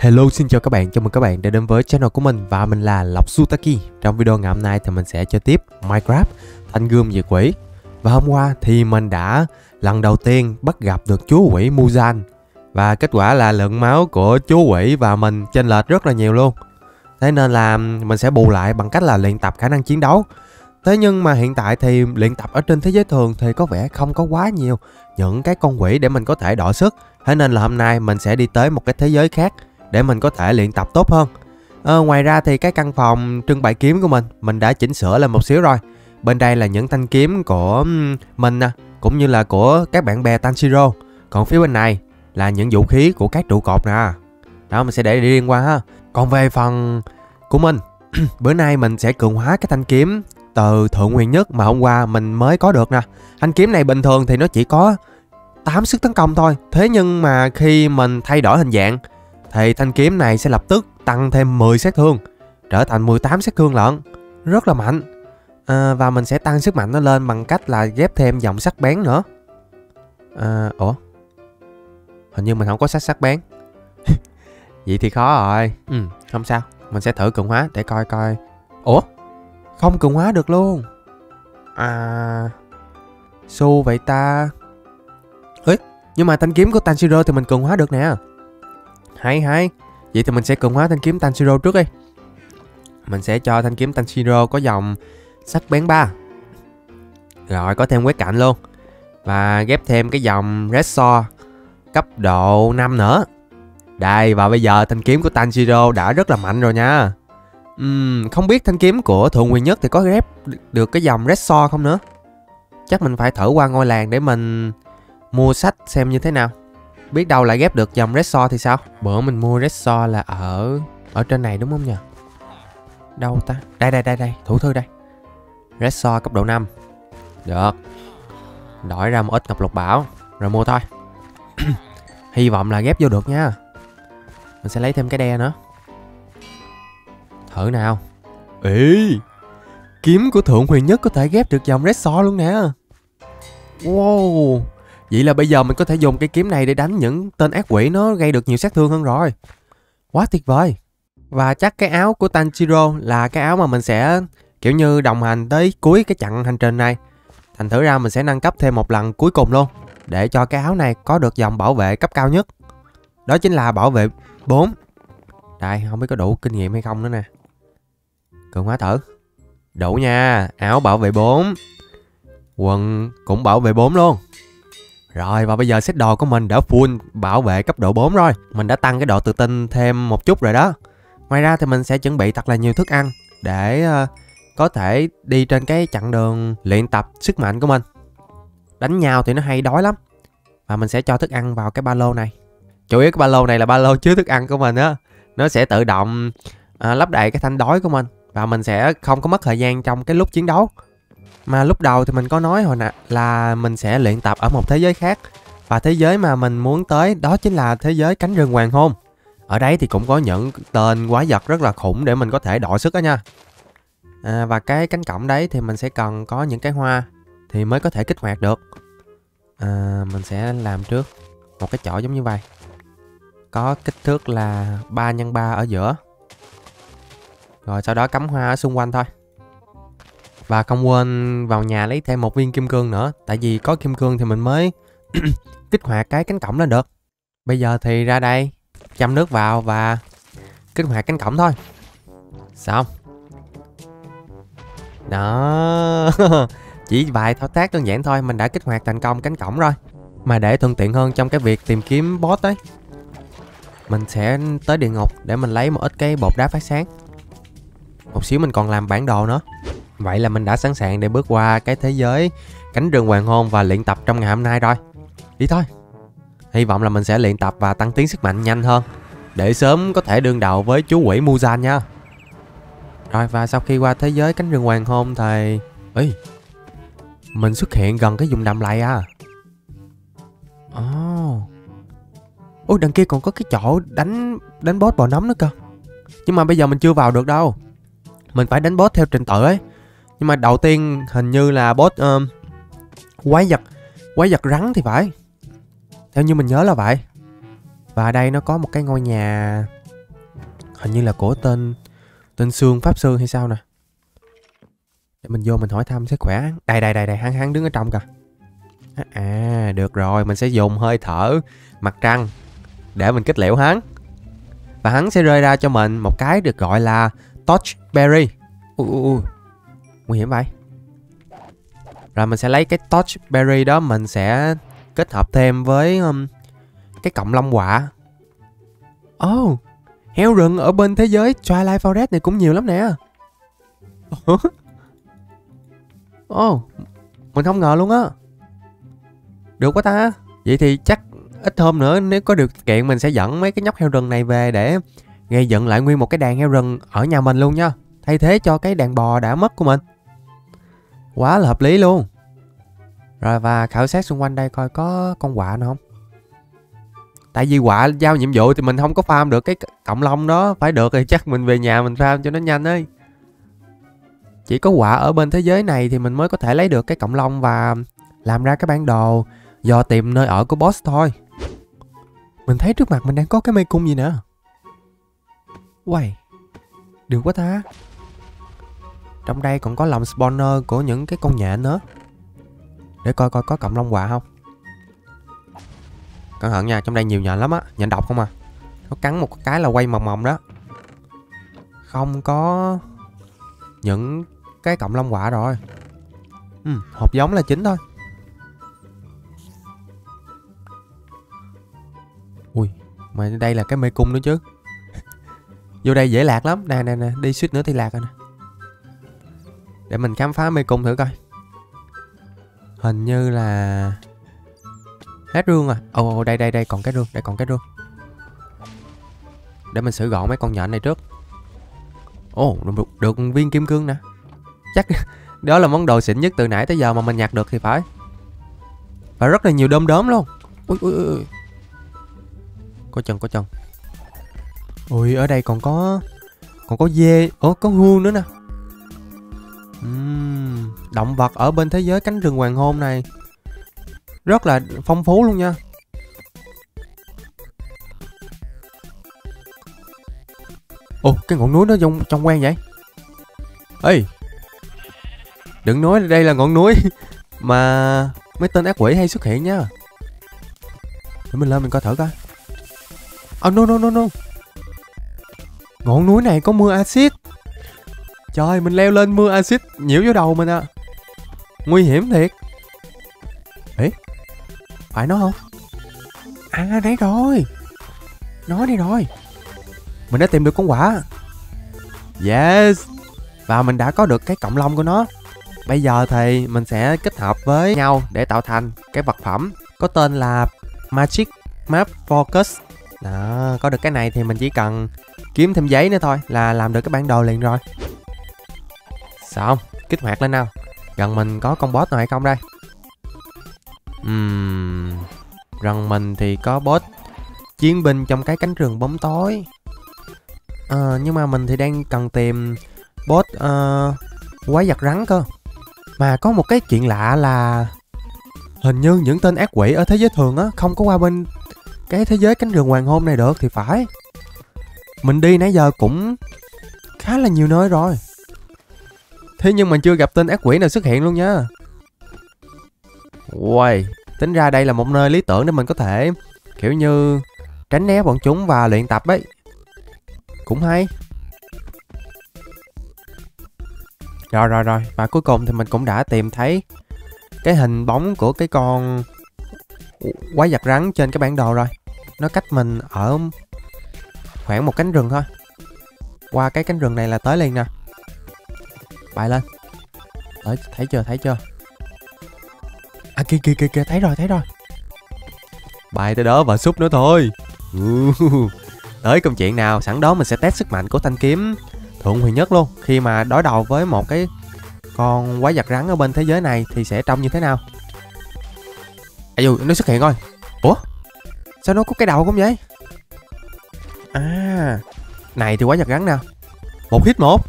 Hello, xin chào các bạn, chào mừng các bạn đã đến với channel của mình và mình là Lộc Zutaki. Trong video ngày hôm nay thì mình sẽ chơi tiếp Minecraft Thanh Gươm Diệt Quỷ. Và hôm qua thì mình đã lần đầu tiên bắt gặp được chú quỷ Muzan. Và kết quả là lượng máu của chú quỷ và mình chênh lệch rất là nhiều luôn. Thế nên là mình sẽ bù lại bằng cách là luyện tập khả năng chiến đấu. Thế nhưng mà hiện tại thì luyện tập ở trên thế giới thường thì có vẻ không có quá nhiều những cái con quỷ để mình có thể đổi sức. Thế nên là hôm nay mình sẽ đi tới một cái thế giới khác để mình có thể luyện tập tốt hơn. Ngoài ra thì cái căn phòng trưng bày kiếm của mình đã chỉnh sửa lại một xíu rồi. Bên đây là những thanh kiếm của mình cũng như là của các bạn bè Tanjiro. Còn phía bên này là những vũ khí của các trụ cột nè. Đó, mình sẽ để riêng qua ha. Còn về phần của mình bữa nay mình sẽ cường hóa cái thanh kiếm từ thượng nguyên nhất mà hôm qua mình mới có được nè. Thanh kiếm này bình thường thì nó chỉ có 8 sức tấn công thôi. Thế nhưng mà khi mình thay đổi hình dạng thì thanh kiếm này sẽ lập tức tăng thêm 10 sát thương, trở thành 18 sát thương lận. Rất là mạnh. Và mình sẽ tăng sức mạnh nó lên bằng cách là ghép thêm dòng sắc bén nữa. Ủa? Hình như mình không có sắc bén. Vậy thì khó rồi. Không sao. Mình sẽ thử cường hóa để coi. Ủa? Không cường hóa được luôn. Su vậy ta. Ê, nhưng mà thanh kiếm của Tanjiro thì mình cường hóa được nè. Hay. Vậy thì mình sẽ cường hóa thanh kiếm Tanjiro trước đi. Mình sẽ cho thanh kiếm Tanjiro có dòng sắc bén 3. Rồi, có thêm quét cạnh luôn. Và ghép thêm cái dòng Red Sword cấp độ 5 nữa. Đây, và bây giờ thanh kiếm của Tanjiro đã rất là mạnh rồi nha. Không biết thanh kiếm của Thượng Nguyên Nhất thì có ghép được cái dòng Red Sword không nữa. Chắc mình phải thử qua ngôi làng để mình mua sách xem như thế nào. Biết đâu lại ghép được dòng Red Sword thì sao? Bữa mình mua Red Sword là ở trên này đúng không nhỉ? Đâu ta? Đây. Thủ thư đây. Red Sword cấp độ 5. Được. Đổi ra một ít ngọc lục bảo. Rồi mua thôi. Hy vọng là ghép vô được nha. Mình sẽ lấy thêm cái đe nữa. Thử nào. Ê! Kiếm của Thượng Huyền Nhất có thể ghép được dòng Red Sword luôn nè. Wow! Vậy là bây giờ mình có thể dùng cái kiếm này để đánh những tên ác quỷ, nó gây được nhiều sát thương hơn rồi. Quá tuyệt vời. Và chắc cái áo của Tanjiro là cái áo mà mình sẽ kiểu như đồng hành tới cuối cái chặng hành trình này. Thành thử ra mình sẽ nâng cấp thêm một lần cuối cùng luôn, để cho cái áo này có được dòng bảo vệ cấp cao nhất. Đó chính là bảo vệ 4. Đây, không biết có đủ kinh nghiệm hay không nữa nè. Cường hóa thử. Đủ nha, áo bảo vệ 4. Quần cũng bảo vệ 4 luôn. Rồi, và bây giờ set đồ của mình đã full bảo vệ cấp độ 4 rồi. Mình đã tăng cái độ tự tin thêm một chút rồi đó. Ngoài ra thì mình sẽ chuẩn bị thật là nhiều thức ăn để có thể đi trên cái chặng đường luyện tập sức mạnh của mình. Đánh nhau thì nó hay đói lắm. Và mình sẽ cho thức ăn vào cái ba lô này. Chủ yếu cái ba lô này là ba lô chứa thức ăn của mình á. Nó sẽ tự động lấp đầy cái thanh đói của mình. Và mình sẽ không có mất thời gian trong cái lúc chiến đấu. Mà lúc đầu thì mình có nói hồi nãy là mình sẽ luyện tập ở một thế giới khác. Và thế giới mà mình muốn tới đó chính là thế giới cánh rừng hoàng hôn. Ở đấy thì cũng có những tên quái vật rất là khủng để mình có thể đổi sức đó nha. Và cái cánh cổng đấy thì mình sẽ cần có những cái hoa thì mới có thể kích hoạt được. Mình sẽ làm trước một cái chỗ giống như vậy. Có kích thước là 3x3 ở giữa. Rồi sau đó cắm hoa ở xung quanh thôi. Và không quên vào nhà lấy thêm một viên kim cương nữa. Tại vì có kim cương thì mình mới kích hoạt cái cánh cổng lên được. Bây giờ thì ra đây, châm nước vào và kích hoạt cánh cổng thôi. Xong. Đó. Chỉ vài thao tác đơn giản thôi, mình đã kích hoạt thành công cánh cổng rồi. Mà để thuận tiện hơn trong cái việc tìm kiếm boss ấy, mình sẽ tới địa ngục để mình lấy một ít cái bột đá phát sáng. Một xíu mình còn làm bản đồ nữa. Vậy là mình đã sẵn sàng để bước qua cái thế giới cánh rừng hoàng hôn và luyện tập trong ngày hôm nay rồi. Đi thôi. Hy vọng là mình sẽ luyện tập và tăng tiến sức mạnh nhanh hơn để sớm có thể đương đầu với chú quỷ Muzan nha. Rồi, và sau khi qua thế giới cánh rừng hoàng hôn thì... Ê, mình xuất hiện gần cái vùng đầm lầy à. Ôi, đằng kia còn có cái chỗ đánh boss bò nấm nữa cơ. Nhưng mà bây giờ mình chưa vào được đâu. Mình phải đánh boss theo trình tự ấy. Nhưng mà đầu tiên hình như là boss quái vật rắn thì phải. Theo như mình nhớ là vậy. Và đây nó có một cái ngôi nhà Hình như là của tên Sương, Pháp Sương hay sao nè. Để mình vô mình hỏi thăm sức khỏe. Đây đây đây đây, hắn đứng ở trong kìa. À được rồi, mình sẽ dùng hơi thở mặt trăng để mình kích liễu hắn. Và hắn sẽ rơi ra cho mình một cái được gọi là Touch Berry. Ui, nguy hiểm vậy. Rồi mình sẽ lấy cái Touch Berry đó, mình sẽ kết hợp thêm với cái cọng long quả. Oh, heo rừng ở bên thế giới Twilight Forest này cũng nhiều lắm nè. Oh, mình không ngờ luôn á. Được quá ta. Vậy thì chắc ít hôm nữa nếu có điều kiện mình sẽ dẫn mấy cái nhóc heo rừng này về để gây dựng lại nguyên một cái đàn heo rừng ở nhà mình luôn nha. Thay thế cho cái đàn bò đã mất của mình. Quá là hợp lý luôn. Rồi và khảo sát xung quanh đây coi có con quạ nào không. Tại vì quạ giao nhiệm vụ thì mình không có farm được cái cộng long đó. Phải được thì chắc mình về nhà mình farm cho nó nhanh ấy. Chỉ có quạ ở bên thế giới này thì mình mới có thể lấy được cái cộng long và làm ra cái bản đồ do tìm nơi ở của boss thôi. Mình thấy trước mặt mình đang có cái mê cung gì nữa. Uầy, được quá ta. Trong đây còn có lòng spawner của những cái con nhện nữa. Để coi coi có cộng long quạ không. Cẩn thận nha, trong đây nhiều nhện lắm á. Nhện độc không à. Nó cắn một cái là quay mòng mòng đó. Không có những cái cộng long quạ rồi. Hộp giống là chính thôi. Ui, mà đây là cái mê cung nữa chứ. Vô đây dễ lạc lắm. Nè nè nè, đi suýt nữa thì lạc rồi nè. Để mình khám phá mê cung thử coi. Hình như là hết rương à. Ồ, đây đây đây, còn cái rương. Đây còn cái rương. Để mình sửa gọn mấy con nhện này trước. Ồ, được viên kim cương nè. Chắc đó là món đồ xịn nhất từ nãy tới giờ mà mình nhặt được thì phải. Và rất là nhiều đom đóm luôn. Ui ui ui. Có chừng, có chừng. Ui, ở đây còn có dê. Ủa, có hươu nữa nè. Động vật ở bên thế giới cánh rừng hoàng hôn này rất là phong phú luôn nha. Ồ, cái ngọn núi nó trong quen vậy. Ê, đừng nói đây là ngọn núi mà mấy tên ác quỷ hay xuất hiện nha. Để mình lên mình coi thử coi. Oh no no no no. Ngọn núi này có mưa axit. Trời, mình leo lên mưa axit nhiễu vô đầu mình à. Nguy hiểm thiệt. Ê, phải nó không? À, đấy rồi. Nó đi rồi. Mình đã tìm được con quả. Yes. Và mình đã có được cái cọng lông của nó. Bây giờ thì mình sẽ kết hợp với nhau để tạo thành cái vật phẩm có tên là Magic Map Focus. Đó, có được cái này thì mình chỉ cần kiếm thêm giấy nữa thôi là làm được cái bản đồ liền rồi. Xong, kích hoạt lên nào. Gần mình có con boss nào hay không đây? Gần mình thì có boss chiến binh trong cái cánh rừng bóng tối. Nhưng mà mình thì đang cần tìm boss quái vật rắn cơ. Mà có một cái chuyện lạ là hình như những tên ác quỷ ở thế giới thường á không có qua bên cái thế giới cánh rừng hoàng hôn này được thì phải. Mình đi nãy giờ cũng khá là nhiều nơi rồi. Thế nhưng mình chưa gặp tên ác quỷ nào xuất hiện luôn nha. Uầy, tính ra đây là một nơi lý tưởng để mình có thể kiểu như tránh né bọn chúng và luyện tập ấy. Cũng hay. Rồi rồi rồi, và cuối cùng thì mình cũng đã tìm thấy cái hình bóng của cái con quái vật rắn trên cái bản đồ rồi. Nó cách mình ở khoảng một cánh rừng thôi. Qua cái cánh rừng này là tới liền nè. Bài lên. Đấy, thấy chưa, thấy chưa. À kìa kìa kìa kìa, thấy rồi, thấy rồi. Bài tới đó và súp nữa thôi. Tới công chuyện nào. Sẵn đó mình sẽ test sức mạnh của thanh kiếm Thượng Huyền Nhất luôn. Khi mà đối đầu với một cái con quái vật rắn ở bên thế giới này thì sẽ trông như thế nào. À dù nó xuất hiện rồi. Ủa, sao nó có cái đầu không vậy? À, này thì quái vật rắn nào. Một hit một.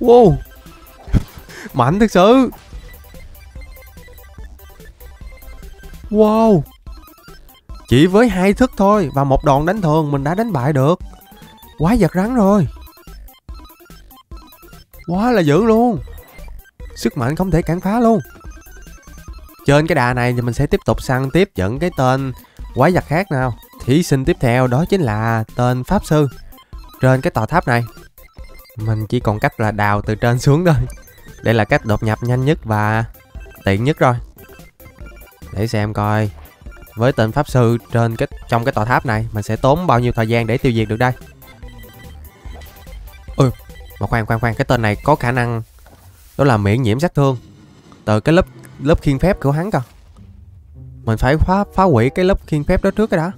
Wow, mạnh thực sự. Wow, chỉ với hai thức thôi và một đòn đánh thường mình đã đánh bại được Quái vật rắn rồi. Quá là dữ luôn. Sức mạnh không thể cản phá luôn. Trên cái đà này thì mình sẽ tiếp tục săn tiếp dẫn cái tên quái vật khác nào. Thí sinh tiếp theo đó chính là tên pháp sư. Trên cái tòa tháp này mình chỉ còn cách là đào từ trên xuống thôi. Đây là cách đột nhập nhanh nhất và tiện nhất rồi. Để xem coi với tên pháp sư trên trong cái tòa tháp này mình sẽ tốn bao nhiêu thời gian để tiêu diệt được đây. Ừ, mà khoan, cái tên này có khả năng đó là miễn nhiễm sát thương từ cái lớp khiên phép của hắn cơ. Mình phải phá hủy cái lớp khiên phép đó trước cái đã.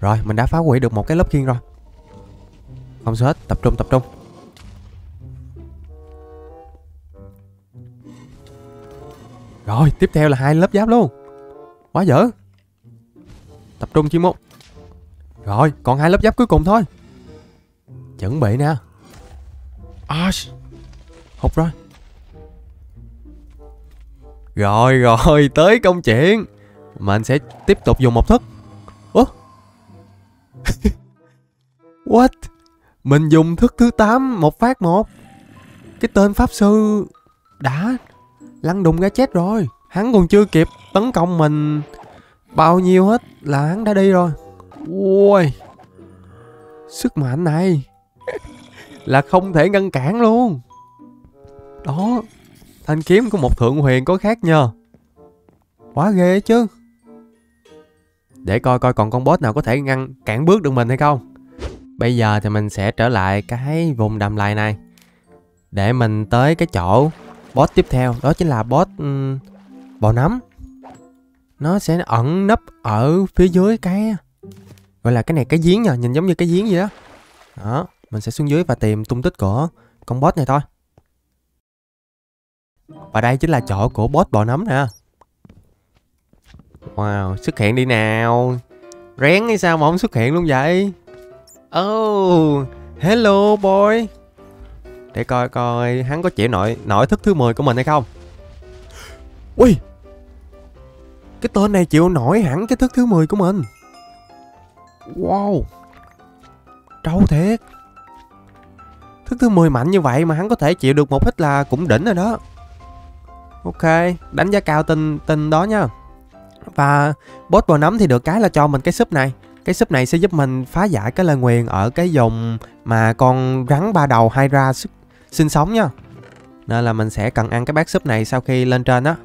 Rồi, mình đã phá hủy được một cái lớp khiên rồi. Không sao hết, tập trung. Rồi, tiếp theo là hai lớp giáp luôn. Quá dở. Tập trung chuyên môn. Rồi, còn hai lớp giáp cuối cùng thôi. Chuẩn bị nè. À, hụt rồi. Rồi, tới công chuyện. Mình sẽ tiếp tục dùng một thức. Ủa? What? Mình dùng thức thứ 8 một phát một. Cái tên pháp sư đã lăn đùng ra chết rồi. Hắn còn chưa kịp tấn công mình bao nhiêu hết là hắn đã đi rồi. Ui, sức mạnh này là không thể ngăn cản luôn. Đó, thanh kiếm của một thượng huyền có khác nhờ. Quá ghê chứ. Để coi còn con boss nào có thể ngăn cản bước được mình hay không. Bây giờ thì mình sẽ trở lại cái vùng đầm lầy này để mình tới cái chỗ boss tiếp theo, đó chính là boss bò nấm. Nó sẽ ẩn nấp ở phía dưới cái gọi là cái này, cái giếng nhờ, nhìn giống như cái giếng vậy đó. Đó, mình sẽ xuống dưới và tìm tung tích của con boss này thôi. Và đây chính là chỗ của boss bò nấm nè. Wow, xuất hiện đi nào. Rén hay sao mà không xuất hiện luôn vậy? Oh, hello boy. Để coi hắn có chịu nổi thức thứ 10 của mình hay không. Ui, cái tên này chịu nổi hẳn cái thức thứ 10 của mình. Wow, trâu thiệt. Thức thứ 10 mạnh như vậy mà hắn có thể chịu được một hít là cũng đỉnh rồi đó. Ok, đánh giá cao tin đó nha. Và boss bò nấm thì được cái là cho mình cái súp này. Cái súp này sẽ giúp mình phá giải cái lời nguyền ở cái vùng mà con rắn ba đầu Hydra sinh sống nha. Nên là mình sẽ cần ăn cái bát súp này sau khi lên trên á.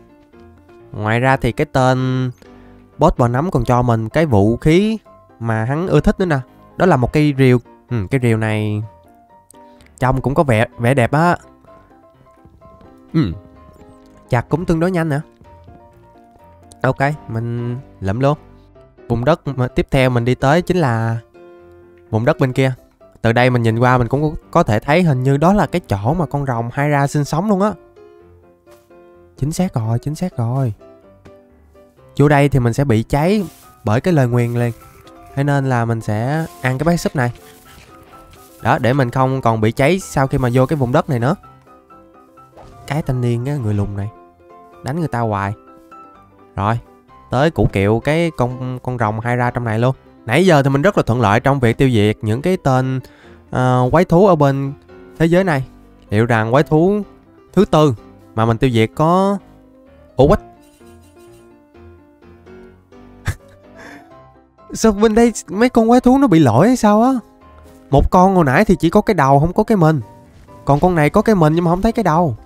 Ngoài ra thì cái tên boss bò nấm còn cho mình cái vũ khí mà hắn ưa thích nữa nè. Đó là một cây rìu. Cái rìu này trông cũng có vẻ đẹp á. Chặt cũng tương đối nhanh nữa. Ok, mình lượm luôn. Vùng đất mà tiếp theo mình đi tới chính là vùng đất bên kia. Từ đây mình nhìn qua mình cũng có thể thấy hình như đó là cái chỗ mà con rồng Hydra sinh sống luôn á. Chính xác rồi. Vô đây thì mình sẽ bị cháy bởi cái lời nguyền liền. Thế nên là mình sẽ ăn cái bát súp này. Đó, để mình không còn bị cháy sau khi mà vô cái vùng đất này nữa. Cái thanh niên á, người lùn này đánh người ta hoài. Rồi, tới củ kiệu cái con rồng Hydra trong này luôn. Nãy giờ thì mình rất là thuận lợi trong việc tiêu diệt những cái tên quái thú ở bên thế giới này. Liệu rằng quái thú thứ 4 mà mình tiêu diệt có... Ủa what? Sao bên đây mấy con quái thú nó bị lỗi hay sao á? Một con hồi nãy thì chỉ có cái đầu không có cái mình. Còn con này có cái mình nhưng mà không thấy cái đầu.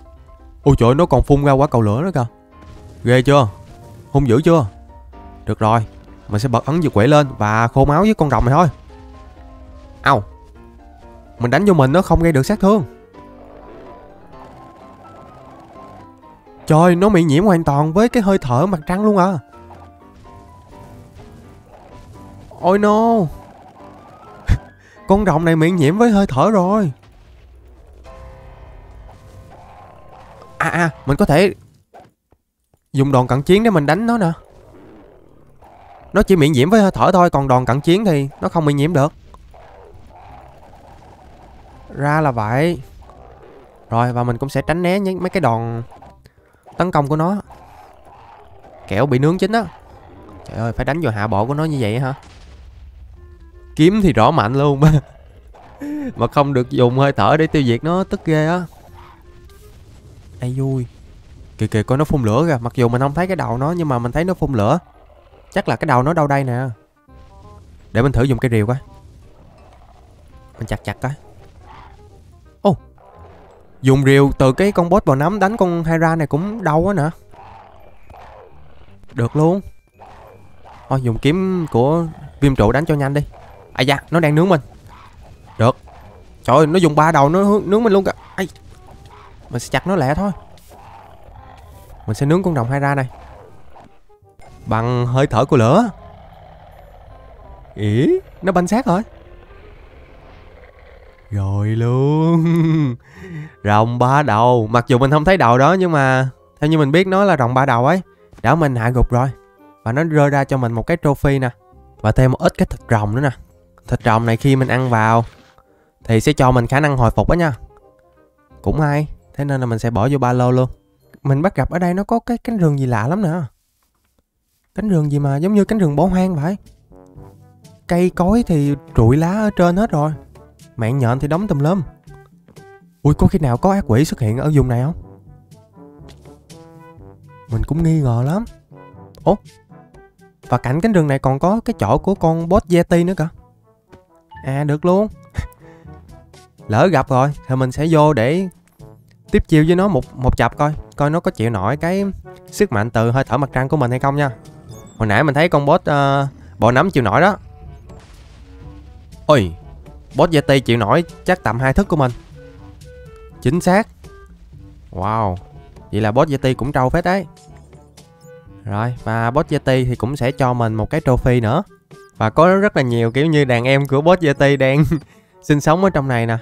Ôi trời, nó còn phun ra quả cầu lửa nữa kìa. Ghê chưa? Hung dữ chưa? Được rồi, mình sẽ bật ấn diệt quỷ lên và khô máu với con rồng này thôi. Au, mình đánh vô mình nó không gây được sát thương. Trời, nó bị nhiễm hoàn toàn với cái hơi thở mặt trăng luôn à. Ôi no. Con rồng này miệng nhiễm với hơi thở rồi. À, mình có thể dùng đòn cận chiến để mình đánh nó nè. Nó chỉ miễn nhiễm với hơi thở thôi, còn đòn cận chiến thì nó không bị nhiễm được. Ra là vậy. Rồi, và mình cũng sẽ tránh né những mấy cái đòn tấn công của nó. Kẻo bị nướng chín á. Trời ơi, phải đánh vào hạ bộ của nó như vậy hả? Kiếm thì rõ mạnh luôn mà không được dùng hơi thở để tiêu diệt nó, tức ghê á. Ai vui. Kìa kìa, coi nó phun lửa kìa. Mặc dù mình không thấy cái đầu nó nhưng mà mình thấy nó phun lửa. Chắc là cái đầu nó đâu đây nè. Để mình thử dùng cây rìu coi. Mình chặt chặt coi. Ô oh, dùng rìu từ cái con boss bò nấm đánh con Hydra này cũng đau quá nè. Được luôn. Thôi dùng kiếm của viêm trụ đánh cho nhanh đi. À da, nó đang nướng mình. Được. Trời ơi, nó dùng ba đầu nó nướng mình luôn kìa. Ây, mình sẽ chặt nó lẹ thôi. Mình sẽ nướng con đồng Hydra này bằng hơi thở của lửa. Ý, nó banh xác rồi. Rồi luôn. Rồng ba đầu. Mặc dù mình không thấy đầu đó nhưng mà theo như mình biết nó là rồng ba đầu ấy. Đã mình hạ gục rồi. Và nó rơi ra cho mình một cái trophy nè. Và thêm một ít cái thịt rồng nữa nè. Thịt rồng này khi mình ăn vào thì sẽ cho mình khả năng hồi phục đó nha. Cũng hay. Thế nên là mình sẽ bỏ vô ba lô luôn. Mình bắt gặp ở đây nó có cái cánh rừng gì lạ lắm nè. Cánh rừng gì mà giống như cánh rừng bỏ hoang vậy. Cây cối thì trụi lá ở trên hết rồi. Mạng nhện thì đóng tùm lum. Ui, có khi nào có ác quỷ xuất hiện ở vùng này không? Mình cũng nghi ngờ lắm. Ủa? Và cạnh cánh rừng này còn có cái chỗ của con boss Yeti nữa cả. À, được luôn. Lỡ gặp rồi thì mình sẽ vô để tiếp chiêu với nó một chập coi. Coi nó có chịu nổi cái sức mạnh từ hơi thở mặt trăng của mình hay không nha. Hồi nãy mình thấy con boss bò nấm chịu nổi đó. Ôi, boss Yeti chịu nổi chắc tầm 2 thước của mình. Chính xác. Wow, vậy là boss Yeti cũng trâu phết đấy. Rồi, và boss Yeti thì cũng sẽ cho mình một cái trophy nữa. Và có rất là nhiều kiểu như đàn em của boss Yeti đang sinh sống ở trong này nè.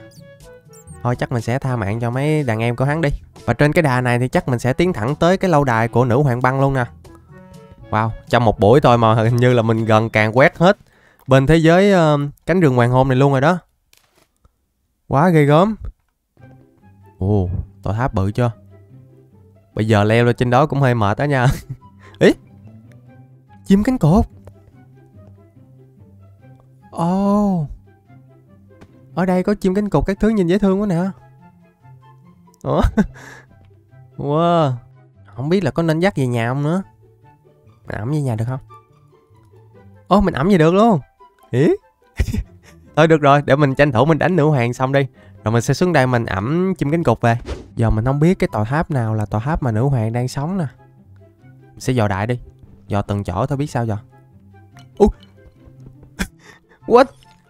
Thôi chắc mình sẽ tha mạng cho mấy đàn em của hắn đi. Và trên cái đà này thì chắc mình sẽ tiến thẳng tới cái lâu đài của nữ hoàng băng luôn nè. Wow, trong một buổi thôi mà hình như là mình gần càng quét hết bên thế giới cánh rừng hoàng hôn này luôn rồi đó. Quá ghê gớm. Ồ, tòa tháp bự chưa. Bây giờ leo lên trên đó cũng hơi mệt đó nha. Ý, chim cánh cụt. Ồ oh, ở đây có chim cánh cụt các thứ nhìn dễ thương quá nè. Ủa? Wow, không biết là có nên dắt về nhà không nữa. Mình ẩm về nhà được không? Ồ, mình ẩm về được luôn. Ý. Thôi được rồi, để mình tranh thủ mình đánh nữ hoàng xong đi. Rồi mình sẽ xuống đây mình ẩm chim cánh cụt về. Giờ mình không biết cái tòa tháp nào là tòa tháp mà nữ hoàng đang sống nè. Mình sẽ dò đại đi. Dò từng chỗ thôi biết sao giờ. Ui. What?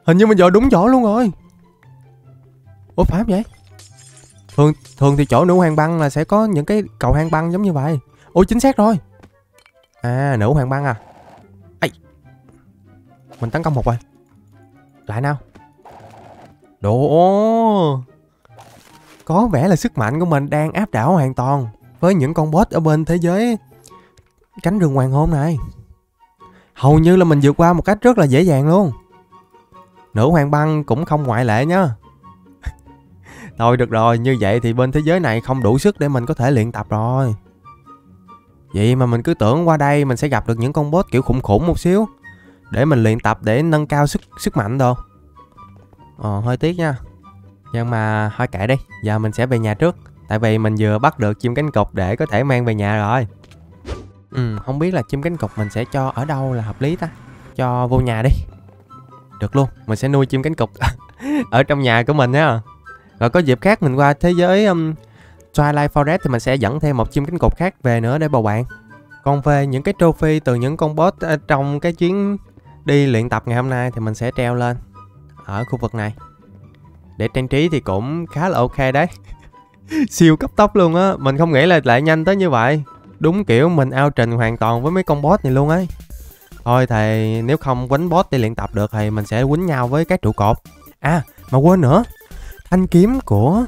Hình như mình dò đúng chỗ luôn rồi. Ủa phải không vậy? Thường thì chỗ nữ hoàng băng là sẽ có những cái cầu hang băng giống như vậy. Ôi chính xác rồi. À, nữ hoàng băng à. Ây, mình tấn công một rồi. Lại nào. Đồ. Có vẻ là sức mạnh của mình đang áp đảo hoàn toàn với những con boss ở bên thế giới cánh rừng hoàng hôn này. Hầu như là mình vượt qua một cách rất là dễ dàng luôn. Nữ hoàng băng cũng không ngoại lệ nhá. Thôi được rồi, như vậy thì bên thế giới này không đủ sức để mình có thể luyện tập rồi. Vậy mà mình cứ tưởng qua đây mình sẽ gặp được những con boss kiểu khủng khủng một xíu để mình luyện tập để nâng cao sức mạnh đồ. Hơi tiếc nha. Nhưng mà thôi kệ đi. Giờ mình sẽ về nhà trước. Tại vì mình vừa bắt được chim cánh cụt để có thể mang về nhà rồi. Không biết là chim cánh cụt mình sẽ cho ở đâu là hợp lý ta. Cho vô nhà đi. Được luôn, mình sẽ nuôi chim cánh cụt ở trong nhà của mình nhá. Rồi có dịp khác mình qua thế giới Twilight Forest thì mình sẽ dẫn thêm một chim cánh cụt khác về nữa để bầu bạn. Còn về những cái trophy từ những con boss trong cái chuyến đi luyện tập ngày hôm nay thì mình sẽ treo lên ở khu vực này để trang trí thì cũng khá là ok đấy. Siêu cấp tốc luôn á, mình không nghĩ là lại nhanh tới như vậy. Đúng kiểu mình ao trình hoàn toàn với mấy con boss này luôn ấy. Thôi thì nếu không quánh boss để luyện tập được thì mình sẽ quánh nhau với các trụ cột. À mà quên nữa, thanh kiếm của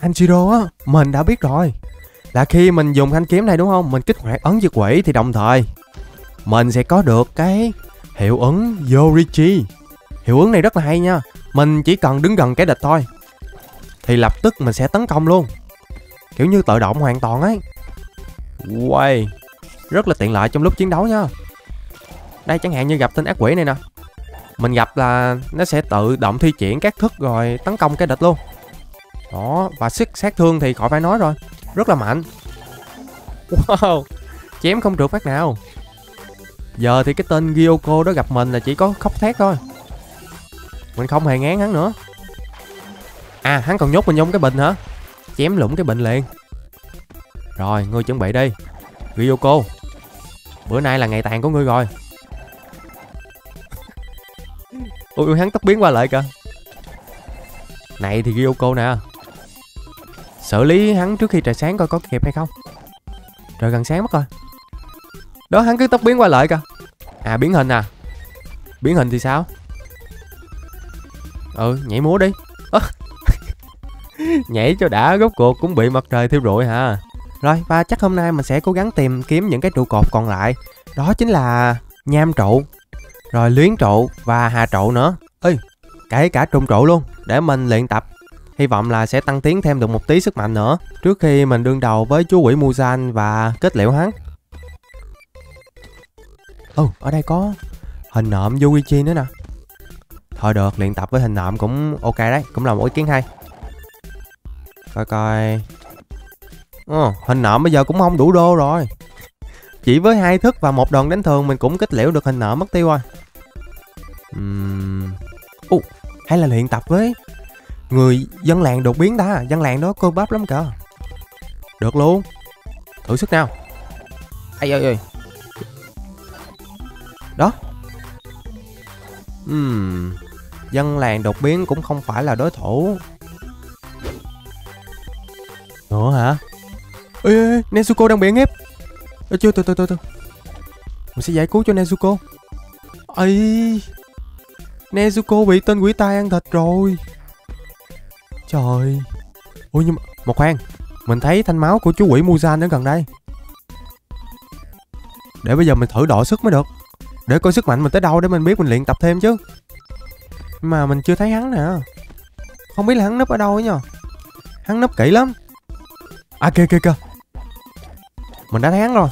Tanjiro á, mình đã biết rồi. Là khi mình dùng thanh kiếm này đúng không, mình kích hoạt ấn diệt quỷ thì đồng thời mình sẽ có được cái hiệu ứng Yorichi. Hiệu ứng này rất là hay nha. Mình chỉ cần đứng gần kẻ địch thôi thì lập tức mình sẽ tấn công luôn. Kiểu như tự động hoàn toàn ấy. Uầy, rất là tiện lợi trong lúc chiến đấu nha. Đây chẳng hạn như gặp tên ác quỷ này nè, mình gặp là nó sẽ tự động thi triển các thức rồi tấn công cái địch luôn. Đó, và sức sát thương thì khỏi phải nói rồi, rất là mạnh. Wow, chém không được phát nào. Giờ thì cái tên Giyoko đó gặp mình là chỉ có khóc thét thôi. Mình không hề ngán hắn nữa. À, hắn còn nhốt mình trong cái bình hả? Chém lủng cái bình liền. Rồi, ngươi chuẩn bị đi Giyoko, bữa nay là ngày tàn của ngươi rồi. Ui, hắn tóc biến qua lại kìa. Này thì Giyoko nè, xử lý hắn trước khi trời sáng coi có kịp hay không. Trời gần sáng mất rồi. Đó, hắn cứ tóc biến qua lại kìa. À, biến hình à? Biến hình thì sao? Ừ, nhảy múa đi. À, nhảy cho đã, rốt cuộc cũng bị mặt trời thiêu rụi hả. Rồi, và chắc hôm nay mình sẽ cố gắng tìm kiếm những cái trụ cột còn lại. Đó chính là nham trụ, rồi luyến trụ và hà trụ nữa. Ê, kể cả trùng trụ luôn, để mình luyện tập. Hy vọng là sẽ tăng tiến thêm được một tí sức mạnh nữa trước khi mình đương đầu với chú quỷ Muzan và kết liễu hắn. Ừ, ở đây có hình nộm Yorichi nữa nè. Thôi được, luyện tập với hình nộm cũng ok đấy, cũng là một ý kiến hay. Coi coi. Ừ, hình nộm bây giờ cũng không đủ đô rồi. Chỉ với 2 thức và 1 đòn đánh thường mình cũng kết liễu được hình nộm mất tiêu rồi. Hay là luyện tập với người dân làng đột biến ta. Dân làng đó cơ bắp lắm kìa. Được luôn. Thử sức nào. Ây ơi ơi. Đó. Dân làng đột biến cũng không phải là đối thủ nữa hả? Ê, Nezuko đang bị ép. Chưa, từ mình sẽ giải cứu cho Nezuko. Ây, Nezuko bị tên quỷ tai ăn thịt rồi. Trời. Ôi nhưng mà khoan, mình thấy thanh máu của chú quỷ Muzan ở gần đây. Để bây giờ mình thử độ sức mới được, để coi sức mạnh mình tới đâu để mình biết mình luyện tập thêm chứ. Mà mình chưa thấy hắn nè. Không biết là hắn nấp ở đâu ấy nhờ. Hắn nấp kỹ lắm. À kìa kìa kìa, mình đã thấy hắn rồi.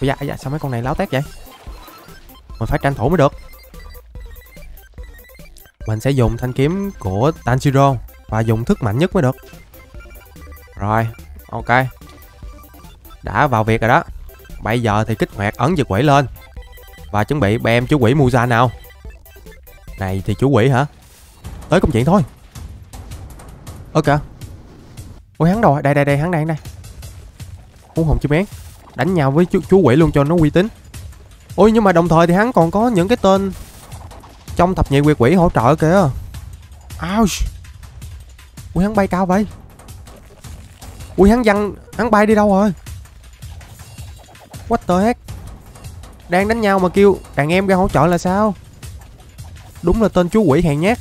Ôi da, dạ, sao mấy con này láo tét vậy? Mình phải tranh thủ mới được. Mình sẽ dùng thanh kiếm của Tanjiro và dùng thức mạnh nhất mới được. Rồi, ok. Đã vào việc rồi đó. Bây giờ thì kích hoạt ấn diệt quỷ lên và chuẩn bị bem chú quỷ Muzan nào. Này thì chú quỷ hả? Tới công chuyện thôi. Ơ kìa. Ôi hắn đâu? Đây, hắn đang đây. Uống hồn chim én. Đánh nhau với chú quỷ luôn cho nó uy tín. Ôi nhưng mà đồng thời thì hắn còn có những cái tên trong thập nhị quyệt quỷ hỗ trợ kìa. Ouch. Ui hắn bay cao vậy. Ui hắn văng. Hắn bay đi đâu rồi? What the heck. Đang đánh nhau mà kêu đàn em ra hỗ trợ là sao? Đúng là tên chú quỷ hèn nhát.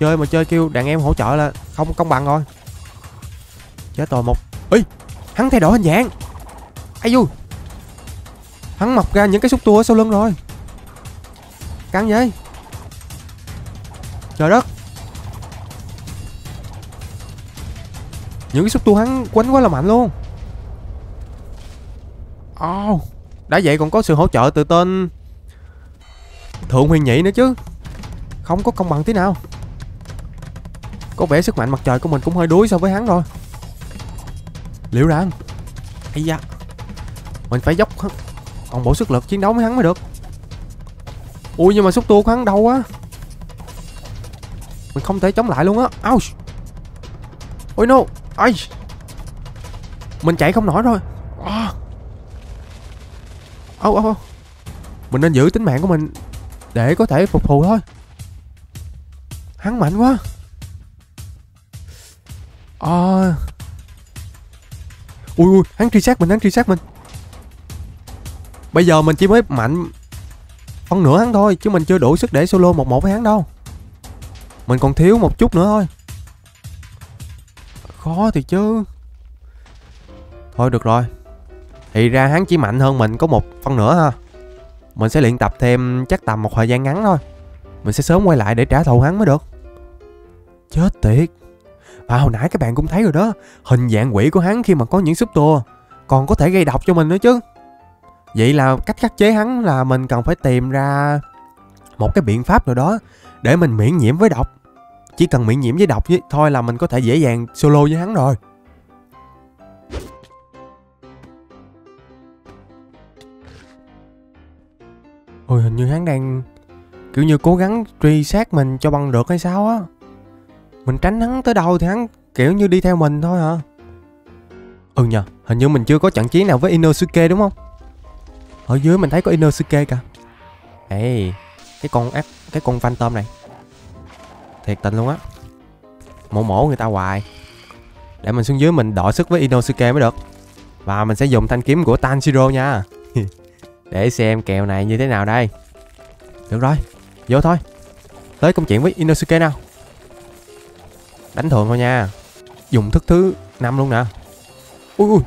Chơi mà chơi kêu đàn em hỗ trợ là không công bằng rồi. Chết rồi một. Ý, hắn thay đổi hình dạng. Ai vui. Hắn mọc ra những cái xúc tua ở sau lưng rồi. Căng vậy. Trời đất. Những cái xúc tua hắn quánh quá là mạnh luôn. Ồ, đã vậy còn có sự hỗ trợ từ tên Thượng Huyền Nhị nữa chứ. Không có công bằng tí nào. Có vẻ sức mạnh mặt trời của mình cũng hơi đuối so với hắn rồi. Liệu rằng ây da. Mình phải dốc còn bộ sức lực chiến đấu với hắn mới được. Ui nhưng mà xúc tua của hắn đau quá. Mình không thể chống lại luôn á. Ouch. Ôi no. Ai. Mình chạy không nổi rồi. Mình nên giữ tính mạng của mình để có thể phục thù thôi. Hắn mạnh quá. Ui, hắn truy sát mình, Bây giờ mình chỉ mới mạnh phân nửa hắn thôi, chứ mình chưa đủ sức để solo 1-1 với hắn đâu. Mình còn thiếu một chút nữa thôi. Khó thì chứ. Thôi được rồi. Thì ra hắn chỉ mạnh hơn mình có 1 phần nữa ha. Mình sẽ luyện tập thêm chắc tầm một thời gian ngắn thôi. Mình sẽ sớm quay lại để trả thù hắn mới được. Chết tiệt. Và hồi nãy các bạn cũng thấy rồi đó. Hình dạng quỷ của hắn khi mà có những xúc tua còn có thể gây độc cho mình nữa chứ. Vậy là cách khắc chế hắn là mình cần phải tìm ra một cái biện pháp nào đó để mình miễn nhiễm với độc. Chỉ cần miễn nhiễm với độc thôi là mình có thể dễ dàng solo với hắn rồi. Ôi, hình như hắn đang kiểu như cố gắng truy sát mình cho bằng được hay sao á. Mình tránh hắn tới đâu thì hắn kiểu như đi theo mình thôi hả? Ừ nhờ, hình như mình chưa có trận chiến nào với Inosuke đúng không? Ở dưới mình thấy có Inosuke kìa. Ê, cái con phantom này thiệt tình luôn á, mổ người ta hoài. Để mình xuống dưới mình đọ sức với Inosuke mới được. Và mình sẽ dùng thanh kiếm của Tanjiro nha. Để xem kèo này như thế nào đây. Được rồi, vô thôi. Tới công chuyện với Inosuke nào. Đánh thường thôi nha. Dùng thức thứ 5 luôn nè. Ui,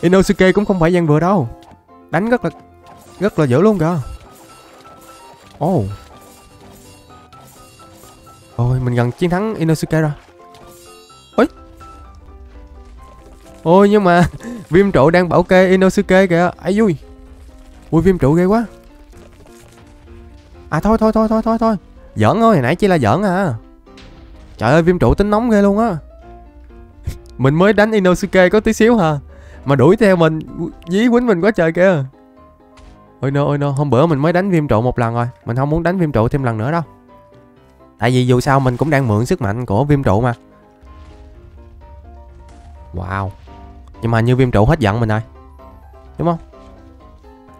Inosuke cũng không phải gian vừa đâu. Đánh rất là dữ luôn kìa. Ồ, ôi, mình gần chiến thắng Inosuke rồi. Ôi, ôi, nhưng mà viêm trụ đang bảo kê Inosuke kìa. Ai vui. Ui, viêm trụ ghê quá. À thôi. Giỡn thôi, hồi nãy chỉ là giỡn à. Trời ơi, viêm trụ tính nóng ghê luôn á. Mình mới đánh Inosuke có tí xíu hả, mà đuổi theo mình, dí quýnh mình quá trời kìa. Ôi no, hôm bữa mình mới đánh viêm trụ một lần rồi. Mình không muốn đánh viêm trụ thêm lần nữa đâu. Tại vì dù sao mình cũng đang mượn sức mạnh của viêm trụ mà. Wow. Nhưng mà như viêm trụ hết giận mình rồi, đúng không?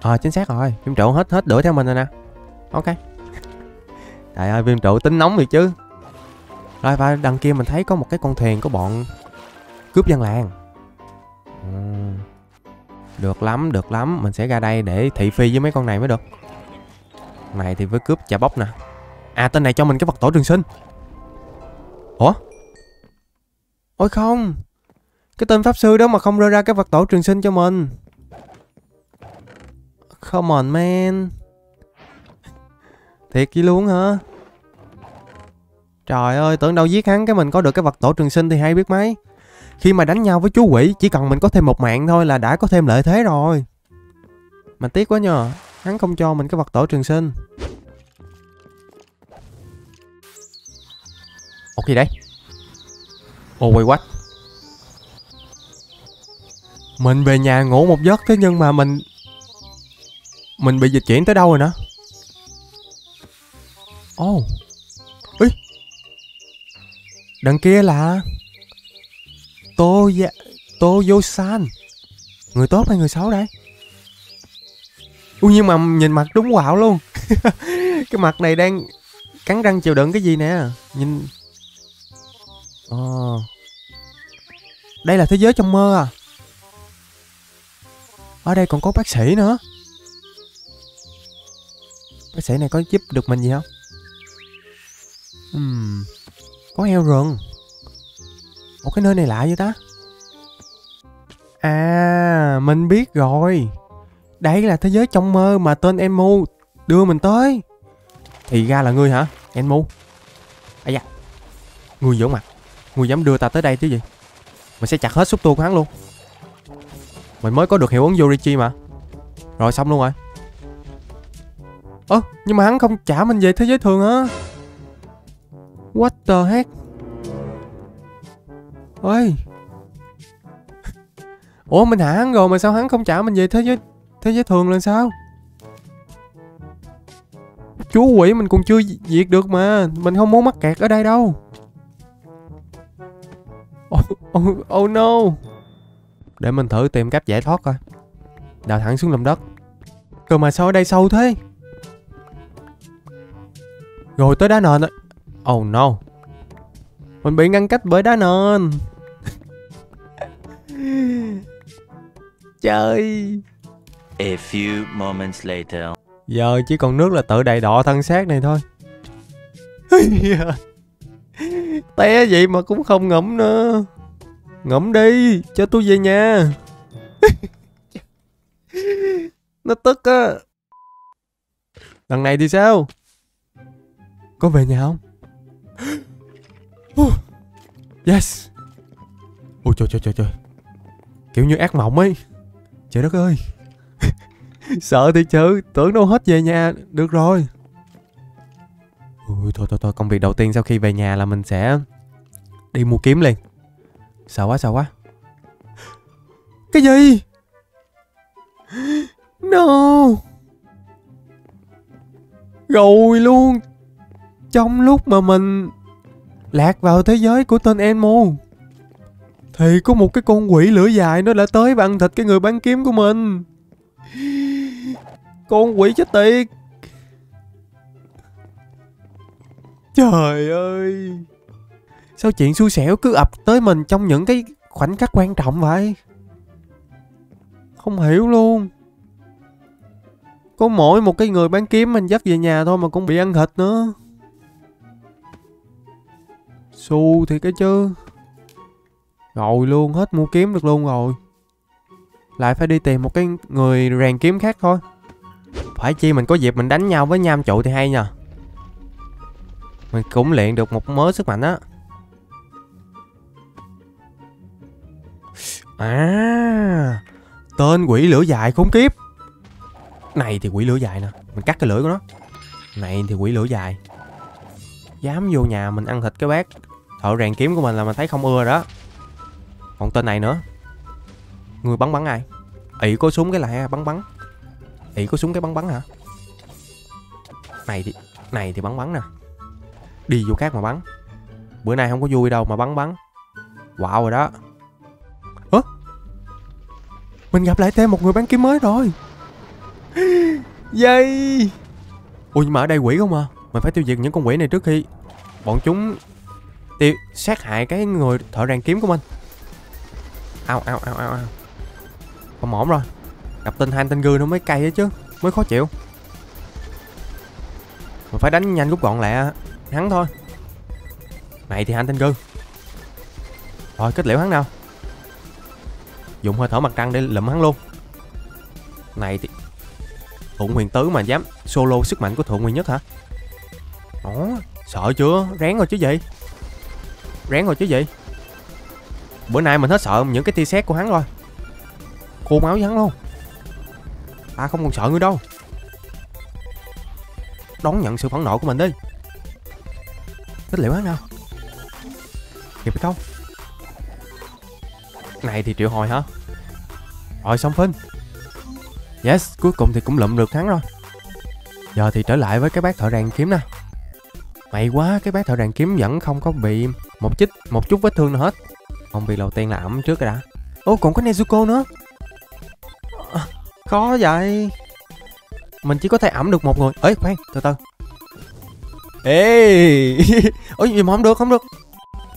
Ờ, chính xác rồi. Viêm trụ hết đuổi theo mình rồi nè. Ok. Trời ơi, viêm trụ tính nóng vậy chứ. Rồi, và đằng kia mình thấy có một cái con thuyền của bọn cướp dân làng. Được lắm. Mình sẽ ra đây để thị phi với mấy con này mới được. Này thì với cướp chà bóc nè. À, tên này cho mình cái vật tổ trường sinh. Ủa? Ôi không, cái tên pháp sư đó mà không rơi ra cái vật tổ trường sinh cho mình. Come on man. Thiệt chứ luôn hả? Trời ơi, tưởng đâu giết hắn cái mình có được cái vật tổ trường sinh thì hay biết mấy. Khi mà đánh nhau với chú quỷ, chỉ cần mình có thêm một mạng thôi là đã có thêm lợi thế rồi. Mà tiếc quá nhờ, hắn không cho mình cái vật tổ trường sinh. Ủa gì đấy? Ồ, quay quách. Mình về nhà ngủ một giấc thế nhưng mà mình bị dịch chuyển tới đâu rồi nữa? Ồ, ý, đằng kia là Tô Vô San. Người tốt hay người xấu đây? Ui, nhưng mà nhìn mặt đúng quạo luôn. Cái mặt này đang cắn răng chịu đựng cái gì nè. Nhìn. Ồ, đây là thế giới trong mơ à? Ở đây còn có bác sĩ nữa. Bác sĩ này có giúp được mình gì không? Có heo rừng. Ủa, cái nơi này lạ vậy ta? À, mình biết rồi. Đây là thế giới trong mơ mà tên Enmu đưa mình tới. Thì ra là ngươi hả, Enmu? À dạ, ngươi dỗ mặt. Ngươi dám đưa ta tới đây chứ gì? Mình sẽ chặt hết xúc tu của hắn luôn. Mình mới có được hiệu ứng Yorichi mà. Rồi, xong luôn rồi. Ơ, nhưng mà hắn không trả mình về thế giới thường hả? What the heck? Ôi. Ủa, mình hạ hắn rồi mà sao hắn không trả mình về thế giới thường là sao? Chú quỷ mình còn chưa diệt được mà. Mình không muốn mắc kẹt ở đây đâu. Oh no. Để mình thử tìm cách giải thoát coi. Đào thẳng xuống lòng đất. Rồi mà sao ở đây sâu thế? Rồi tới đá nền rồi. Oh no, mình bị ngăn cách bởi đá nền. Trời. A few moments later. Giờ chỉ còn nước là tự đầy đọ thân xác này thôi. Té vậy mà cũng không ngẫm nữa. Ngẫm đi, cho tôi về nhà. Nó tức á. Lần này thì sao? Có về nhà không? Yes. Ôi trời. Kiểu như ác mộng ấy. Trời đất ơi. Sợ thì chứ, tưởng đâu hết về nhà được rồi. Ui thôi, công việc đầu tiên sau khi về nhà là mình sẽ đi mua kiếm liền. Sợ quá. Cái gì? No. Rồi luôn. Trong lúc mà mình lạc vào thế giới của tên Enmu thì có một cái con quỷ lửa dài nó đã tới và ăn thịt cái người bán kiếm của mình. Con quỷ chết tiệt. Trời ơi, sao chuyện xui xẻo cứ ập tới mình trong những cái khoảnh khắc quan trọng vậy? Không hiểu luôn. Có mỗi một cái người bán kiếm mình dắt về nhà thôi mà cũng bị ăn thịt nữa. Xu thì cái chứ. Rồi luôn, hết mua kiếm được luôn rồi. Lại phải đi tìm một cái người rèn kiếm khác thôi. Phải chi mình có dịp mình đánh nhau với nham trụ thì hay nhờ. Mình cũng luyện được một mớ sức mạnh á. À, tên quỷ lửa dài khốn kiếp. Này thì quỷ lửa dài nè. Mình cắt cái lưỡi của nó. Này thì quỷ lửa dài. Dám vô nhà mình ăn thịt cái bác thợ rèn kiếm của mình là mình thấy không ưa đó. Còn tên này nữa. Người bắn ai? Ị có súng cái là bắn. Ị có súng cái bắn hả? Này thì bắn nè. Đi vô khác mà bắn. Bữa nay không có vui đâu mà bắn. Wow rồi đó. Ủa? Mình gặp lại thêm một người bán kiếm mới rồi. Yay. Ui nhưng mà ở đây quỷ không à? Mình phải tiêu diệt những con quỷ này trước khi bọn chúng sát hại cái người thợ rèn kiếm của mình. Ao. Không ổn rồi. Gặp tên Han tên Gư nó mới cay ấy chứ. Mới khó chịu. Mình phải đánh nhanh rút gọn lẹ hắn thôi. Này thì Han tên Gư. Rồi kết liễu hắn nào. Dùng hơi thở mặt trăng để lụm hắn luôn. Này thì Thượng Huyền Tứ mà dám solo sức mạnh của Thượng Huyền Nhất hả? Ủa, sợ chưa? Rén rồi chứ gì? Bữa nay mình hết sợ những cái tia sét của hắn rồi. Khô máu với hắn luôn. Ta không còn sợ ngươi đâu. Đón nhận sự phẫn nộ của mình đi. Tích liệu hắn nào. Kịp hay không? Này thì triệu hồi hả? Rồi xong phim. Yes, cuối cùng thì cũng lụm được hắn rồi. Giờ thì trở lại với cái bác thợ rèn kiếm nè. May quá, cái bác thợ rèn kiếm vẫn không có bị một chút vết thương nào hết. Công việc đầu tiên là ẩm trước rồi đã. Ô, còn có Nezuko nữa. Khó vậy. Mình chỉ có thể ẩm được một người. Ê, khoan, từ. Ê. Ủa gì mà không được.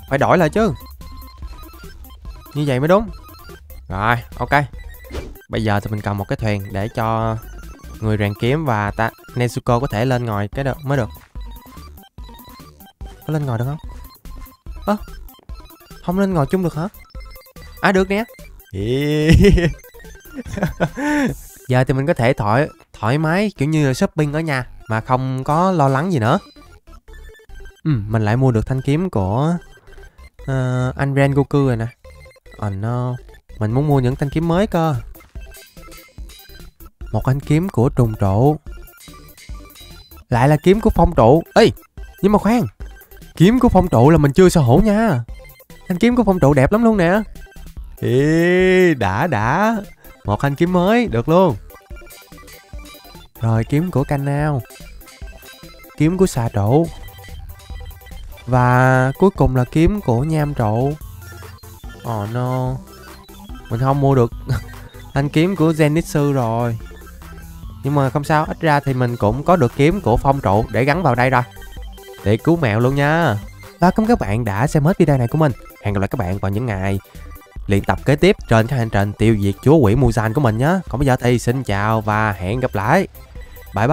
Phải đổi lại chứ. Như vậy mới đúng. Rồi, ok. Bây giờ thì mình cầm một cái thuyền để cho người rèn kiếm và Nezuko có thể lên ngồi cái mới được. Có lên ngồi được không? Ơ à, không lên ngồi chung được hả? À được nè. Giờ thì mình có thể thoải mái kiểu như là shopping ở nhà mà không có lo lắng gì nữa. Mình lại mua được thanh kiếm của anh Rengoku rồi nè. Oh no, mình muốn mua những thanh kiếm mới cơ. Một thanh kiếm của trùng trụ. Lại là kiếm của phong trụ. Ê, nhưng mà khoan. Kiếm của phong trụ là mình chưa sở hữu nha. Thanh kiếm của phong trụ đẹp lắm luôn nè. Ê, đã. Một thanh kiếm mới, được luôn. Rồi, kiếm của Canao. Kiếm của xà trụ. Và cuối cùng là kiếm của nham trụ. Oh no. Mình không mua được thanh kiếm của Zenitsu rồi. Nhưng mà không sao, ít ra thì mình cũng có được kiếm của phong trụ để gắn vào đây rồi. Để cứu mẹo luôn nha. Và cảm ơn các bạn đã xem hết video này của mình. Hẹn gặp lại các bạn vào những ngày luyện tập kế tiếp trên cái hành trình tiêu diệt chúa quỷ Muzan của mình nhé. Còn bây giờ thì xin chào và hẹn gặp lại. Bye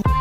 bye.